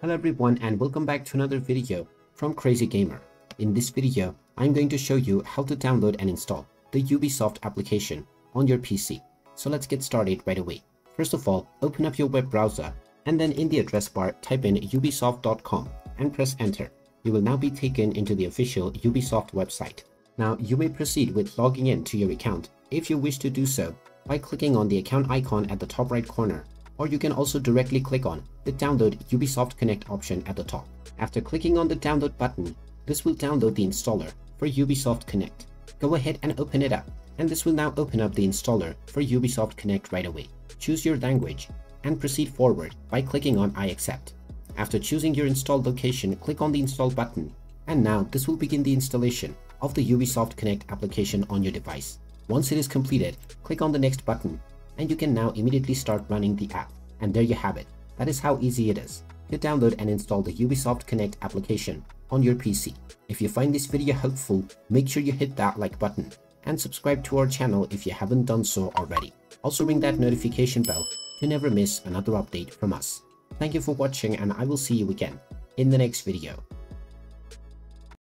Hello everyone and welcome back to another video from Crazy Gamer. In this video, I'm going to show you how to download and install the Ubisoft application on your PC. So let's get started right away. First of all, open up your web browser and then in the address bar type in ubisoft.com and press enter. You will now be taken into the official Ubisoft website. Now you may proceed with logging in to your account if you wish to do so by clicking on the account icon at the top right corner. Or you can also directly click on the Download Ubisoft Connect option at the top. After clicking on the download button, this will download the installer for Ubisoft Connect. Go ahead and open it up, and this will now open up the installer for Ubisoft Connect right away. Choose your language and proceed forward by clicking on I accept. After choosing your install location, click on the install button, and now this will begin the installation of the Ubisoft Connect application on your device. Once it is completed, click on the next button, and you can now immediately start running the app. And there you have it. That is how easy it is to download and install the Ubisoft Connect application on your PC. If you find this video helpful, make sure you hit that like button and subscribe to our channel if you haven't done so already. Also ring that notification bell to never miss another update from us. Thank you for watching and I will see you again in the next video.